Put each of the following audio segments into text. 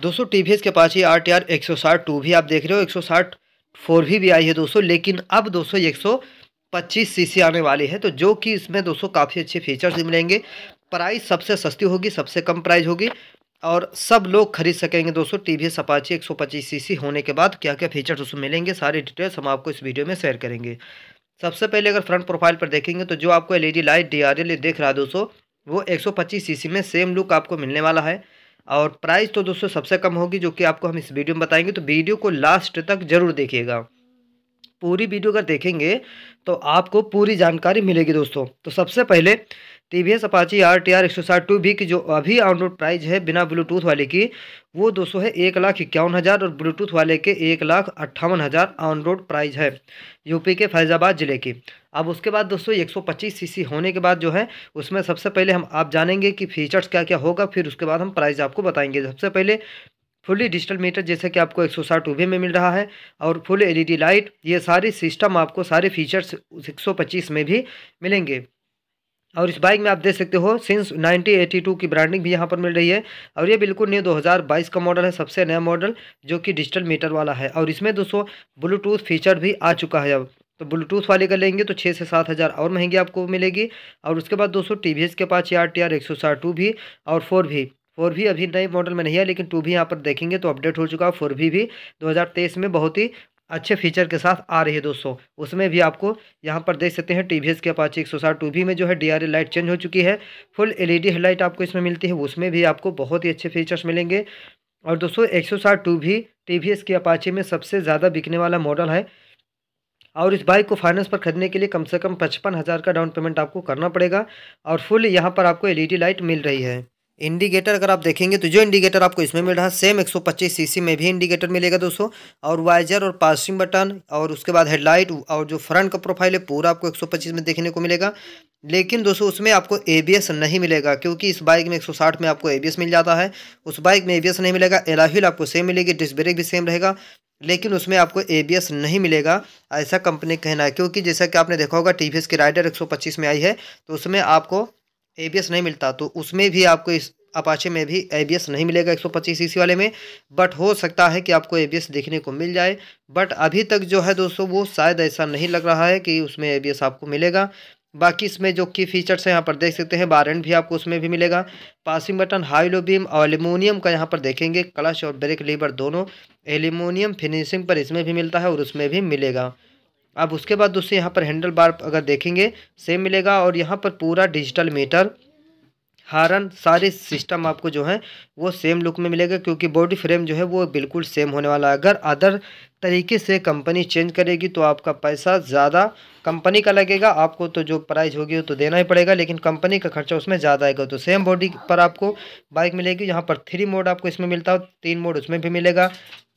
दोस्तों टीवीएस के Apache RTR 160 2 भी आप देख रहे हो, 160 4 भी आई है दोस्तों, लेकिन अब दोस्तों 125 सीसी आने वाली है, तो जो कि इसमें दोस्तों काफ़ी अच्छे फीचर्स मिलेंगे। प्राइस सबसे सस्ती होगी, सबसे कम प्राइस होगी और सब लोग खरीद सकेंगे दोस्तों। टीवीएस अपाचे 125 सीसी होने के बाद क्या क्या फीचर्स उसमें मिलेंगे, सारी डिटेल्स हम आपको इस वीडियो में शेयर करेंगे। सबसे पहले अगर फ्रंट प्रोफाइल पर देखेंगे तो जो आपको एलईडी लाइट डीआरएल दिख रहा है दोस्तों, वो 125 सीसी में सेम लुक आपको मिलने वाला है और प्राइस तो दोस्तों सबसे कम होगी, जो कि आपको हम इस वीडियो में बताएंगे। तो वीडियो को लास्ट तक जरूर देखिएगा, पूरी वीडियो अगर देखेंगे तो आपको पूरी जानकारी मिलेगी दोस्तों। तो सबसे पहले टीवीएस अपाचे आरटीआर 160 2B की जो अभी ऑन रोड प्राइस है बिना ब्लूटूथ वाले की, वो दोस्तों है 1,51,000 और ब्लूटूथ वाले के 1,58,000 ऑन रोड प्राइस है यूपी के फैज़ाबाद ज़िले की। अब उसके बाद दोस्तों 125 सीसी होने के बाद जो है उसमें सबसे पहले हम आप जानेंगे कि फीचर्स क्या क्या होगा, फिर उसके बाद हम प्राइस आपको बताएंगे। सबसे पहले फुली डिजिटल मीटर जैसे कि आपको 160 2B में मिल रहा है और फुल एलईडी लाइट, ये सारे सिस्टम आपको सारे फीचर्स 125 में भी मिलेंगे। और इस बाइक में आप देख सकते हो सिंस 1982 की ब्रांडिंग भी यहाँ पर मिल रही है और ये बिल्कुल न्यू 2022 का मॉडल है, सबसे नया मॉडल जो कि डिजिटल मीटर वाला है। और इसमें दोस्तों ब्लूटूथ फीचर भी आ चुका है। अब तो ब्लूटूथ वाले का लेंगे तो 6 से 7 हज़ार और महंगी आपको मिलेगी। और उसके बाद दोस्तों टीवीएस के पास आरटीआर 160 2B और 4B अभी नए मॉडल में नहीं है, लेकिन 2B यहाँ पर देखेंगे तो अपडेट हो चुका है। 4B भी 2023 में बहुत ही अच्छे फीचर के साथ आ रही है दोस्तों, उसमें भी आपको यहाँ पर देख सकते हैं। टीवीएस के अपाचे 160 2B में जो है डीआरएल लाइट चेंज हो चुकी है, फुल एलईडी हेडलाइट आपको इसमें मिलती है, उसमें भी आपको बहुत ही अच्छे फीचर्स मिलेंगे। और दोस्तों 160 2B टीवीएस के अपाचे में सबसे ज़्यादा बिकने वाला मॉडल है और इस बाइक को फाइनेंस पर खरीदने के लिए कम से कम 55,000 का डाउन पेमेंट आपको करना पड़ेगा और फुल यहाँ पर आपको एलईडी लाइट मिल रही है। इंडिकेटर अगर आप देखेंगे तो जो इंडिकेटर आपको इसमें मिल रहा है सेम 125 सीसी में भी इंडिकेटर मिलेगा दोस्तों, और वाइजर और पासिंग बटन और उसके बाद हेडलाइट और जो फ्रंट का प्रोफाइल है पूरा आपको 125 में देखने को मिलेगा। लेकिन दोस्तों उसमें आपको एबीएस नहीं मिलेगा, क्योंकि इस बाइक में 160 में आपको एबीएस मिल जाता है, उस बाइक में एबीएस नहीं मिलेगा। एलॉय व्हील आपको सेम मिलेगी, डिस्क ब्रेक भी सेम रहेगा, लेकिन उसमें आपको एबीएस नहीं मिलेगा, ऐसा कंपनी कहना है। क्योंकि जैसा कि आपने देखा होगा टीवीएस की राइडर 125 में आई है तो उसमें आपको एबीएस नहीं मिलता, तो उसमें भी आपको इस अपाचे में भी एबीएस नहीं मिलेगा 125 सीसी वाले में। बट हो सकता है कि आपको एबीएस देखने को मिल जाए, बट अभी तक जो है दोस्तों वो शायद ऐसा नहीं लग रहा है कि उसमें एबीएस आपको मिलेगा। बाकी इसमें जो की फीचर्स हैं यहाँ पर देख सकते हैं, बारंट भी आपको उसमें भी मिलेगा, passing button, high low beam, aluminium का यहाँ पर देखेंगे, क्लच और ब्रेक लीवर दोनों एल्यूमिनियम फिनिशिंग पर इसमें भी मिलता है और उसमें भी मिलेगा। अब उसके बाद दोस्तों यहाँ पर हैंडल बार अगर देखेंगे सेम मिलेगा और यहाँ पर पूरा डिजिटल मीटर, हारन, सारे सिस्टम आपको जो है वो सेम लुक में मिलेगा, क्योंकि बॉडी फ्रेम जो है वो बिल्कुल सेम होने वाला है। अगर अदर तरीके से कंपनी चेंज करेगी तो आपका पैसा ज़्यादा कंपनी का लगेगा, आपको तो जो प्राइस होगी वो तो देना ही पड़ेगा, लेकिन कंपनी का खर्चा उसमें ज़्यादा आएगा। तो सेम बॉडी पर आपको बाइक मिलेगी, यहाँ पर 3 मोड आपको इसमें मिलता है, 3 मोड उसमें भी मिलेगा,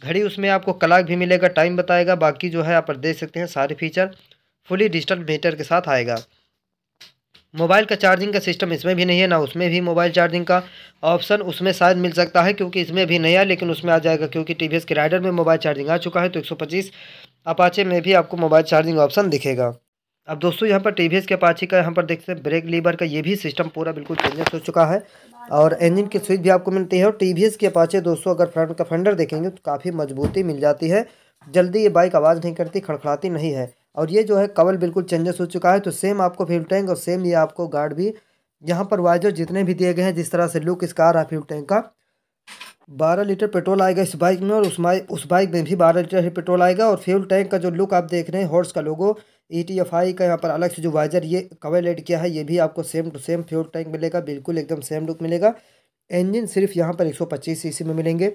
घड़ी उसमें आपको क्लॉक भी मिलेगा, टाइम बताएगा। बाकी जो है आप देख सकते हैं सारे फीचर फुली डिजिटल मीटर के साथ आएगा। मोबाइल का चार्जिंग का सिस्टम इसमें भी नहीं है, ना उसमें भी मोबाइल चार्जिंग का ऑप्शन उसमें शायद मिल सकता है, क्योंकि इसमें भी नहीं है, लेकिन उसमें आ जाएगा, क्योंकि टीवीएस के राइडर में मोबाइल चार्जिंग आ चुका है। तो 125 अपाचे में भी आपको मोबाइल चार्जिंग ऑप्शन दिखेगा। अब दोस्तों यहाँ पर टीवीएस के अपाचे का यहाँ पर देखते हैं ब्रेक लीवर का ये भी सिस्टम पूरा बिल्कुल चेंजेस हो चुका है और इंजन की स्विच भी आपको मिलती है। और टीवीएस के अपाचे दोस्तों अगर फ्रंट का फेंडर देखेंगे तो काफ़ी मजबूती मिल जाती है, जल्दी ये बाइक आवाज़ नहीं करती, खड़खड़ाती नहीं है। और ये जो है कवल बिल्कुल चेंजेस हो चुका है, तो सेम आपको फ्यूल टैंक और सेम ये आपको गार्ड भी यहाँ पर वाइजर जितने भी दिए गए हैं, जिस तरह से लुक इस कार है फ्यूल टैंक का। 12 लीटर पेट्रोल आएगा इस बाइक में और उस बाइक में भी 12 लीटर पेट्रोल आएगा। और फ्यूल टैंक का जो लुक आप देख रहे हैं, हॉर्स का लोगो, ETFi का यहाँ पर अलग से जो वाइजर ये कवल एड किया है, ये भी आपको same to same fuel tank मिलेगा, बिल्कुल एकदम सेम लुक मिलेगा। इंजन सिर्फ यहाँ पर 125 सीसी में मिलेंगे,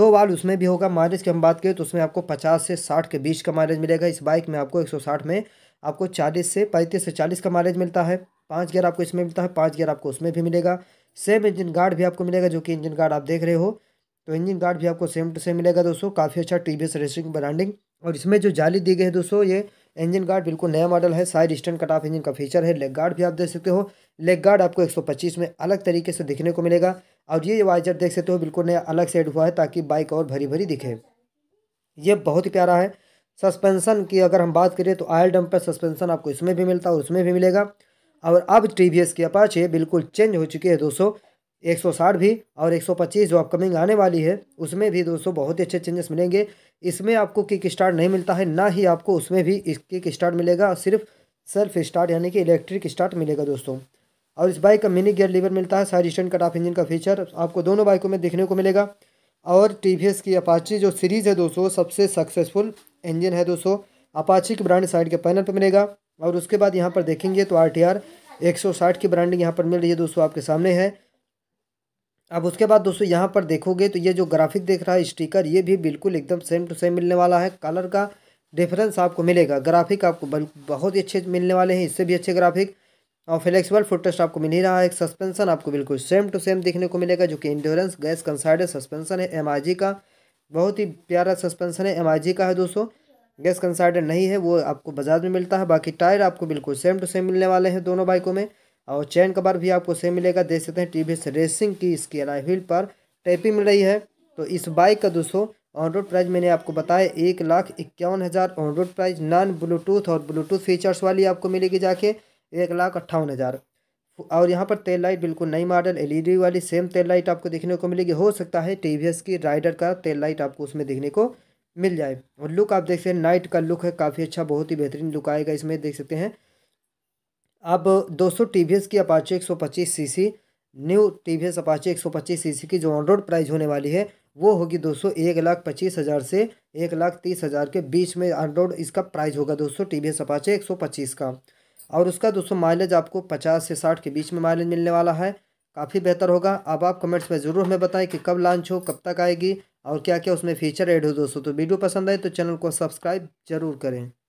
2 वाल उसमें भी होगा। माइलेज की हम बात करें तो उसमें आपको 50 से 60 के बीच का माइलेज मिलेगा, इस बाइक में आपको 160 में आपको 35 से 40 का माइलेज मिलता है। 5 गियर आपको इसमें मिलता है, 5 गियर आपको उसमें भी मिलेगा। सेम इंजन गार्ड भी आपको मिलेगा, जो कि इंजन गार्ड आप देख रहे हो, तो इंजन गार्ड भी आपको सेम टू सेम मिलेगा दोस्तों। काफ़ी अच्छा टीवीएस रेसिंग ब्रांडिंग। और इसमें जो जाली दी गई है दोस्तों, ये इंजन गार्ड बिल्कुल नया मॉडल है, side stand cut off engine का फीचर है। लेग गार्ड भी आप देख सकते हो, लेग गार्ड आपको 125 में अलग तरीके से दिखने को मिलेगा। और ये वाइजर देख सकते हो बिल्कुल नया अलग सेट हुआ है, ताकि बाइक और भरी भरी दिखे, ये बहुत ही प्यारा है। सस्पेंसन की अगर हम बात करें तो आयल डंपर सस्पेंसन आपको इसमें भी मिलता है और उसमें भी मिलेगा। और अब टीवीएस की अपाचे बिल्कुल चेंज हो चुकी है दोस्तों, 160 भी और 125 जो अपकमिंग आने वाली है उसमें भी दोस्तों बहुत ही अच्छे चेंजेस मिलेंगे। इसमें आपको किक स्टार्ट नहीं मिलता है, ना ही आपको उसमें भी किक स्टार्ट मिलेगा, सिर्फ सेल्फ स्टार्ट यानी कि इलेक्ट्रिक स्टार्ट मिलेगा दोस्तों। और इस बाइक का मिनी गियर लीवर मिलता है, side stand cut off engine का फीचर आपको दोनों बाइकों में देखने को मिलेगा। और टीवीएस की अपाची जो सीरीज़ है दोस्तों, सबसे सक्सेसफुल इंजन है दोस्तों, अपाची की ब्रांड साइड के पैनल पर मिलेगा। और उसके बाद यहाँ पर देखेंगे तो आरटीआर 160 की ब्रांडिंग यहाँ पर मिल रही है दोस्तों, आपके सामने है। अब उसके बाद दोस्तों यहाँ पर देखोगे तो ये जो ग्राफिक देख रहा है स्टिकर, ये भी बिल्कुल एकदम सेम टू सेम मिलने वाला है, कलर का डिफरेंस आपको मिलेगा। ग्राफिक आपको बहुत ही अच्छे मिलने वाले हैं, इससे भी अच्छे ग्राफिक। और फ्लेक्सिबल फुटरेस्ट आपको मिल ही रहा है। एक सस्पेंसन आपको बिल्कुल सेम टू सेम देखने को मिलेगा जो कि इंड्योरेंस गैस कंसाइडेड सस्पेंसन है, एमआईजी का बहुत ही प्यारा सस्पेंसन है, एमआईजी का है दोस्तों, गैस कंसाइडेड नहीं है, वो आपको बाजार में मिलता है। बाकी टायर आपको बिल्कुल सेम टू सेम मिलने वाले हैं दोनों बाइकों में। और चैन कवर भी आपको सेम मिलेगा, देख सकते हैं टीवीएस रेसिंग की इसकी एलॉय व्हील पर टैपिंग मिल रही है। तो इस बाइक का दोस्तों ऑन रोड प्राइस मैंने आपको बताया 1,51,000 on road price, non Bluetooth और ब्लूटूथ फीचर्स वाली आपको मिलेगी जाके 1,58,000। और यहाँ पर तेल लाइट बिल्कुल नई मॉडल एलईडी वाली सेम तेल लाइट आपको देखने को मिलेगी, हो सकता है टीवीएस की राइडर का तेल लाइट आपको उसमें देखने को मिल जाए। और लुक आप देख सकते हैं, नाइट का लुक है काफ़ी अच्छा, बहुत ही बेहतरीन लुक आएगा इसमें, देख सकते हैं। अब दोस्तों टीवीएस की Apache 125 CC, new TVS Apache 125 CC की जो ऑन रोड प्राइस होने वाली है वो होगी दोस्तों 1,25,000 से 1,30,000 के बीच में ऑन रोड इसका प्राइस होगा दोस्तों टीवीएस अपाचे 125 का। और उसका दोस्तों माइलेज आपको 50 से 60 के बीच में माइलेज मिलने वाला है, काफ़ी बेहतर होगा। अब आप कमेंट्स में ज़रूर हमें बताएं कि कब लॉन्च हो, कब तक आएगी और क्या क्या उसमें फ़ीचर ऐड हो दोस्तों। तो वीडियो पसंद आए तो चैनल को सब्सक्राइब जरूर करें।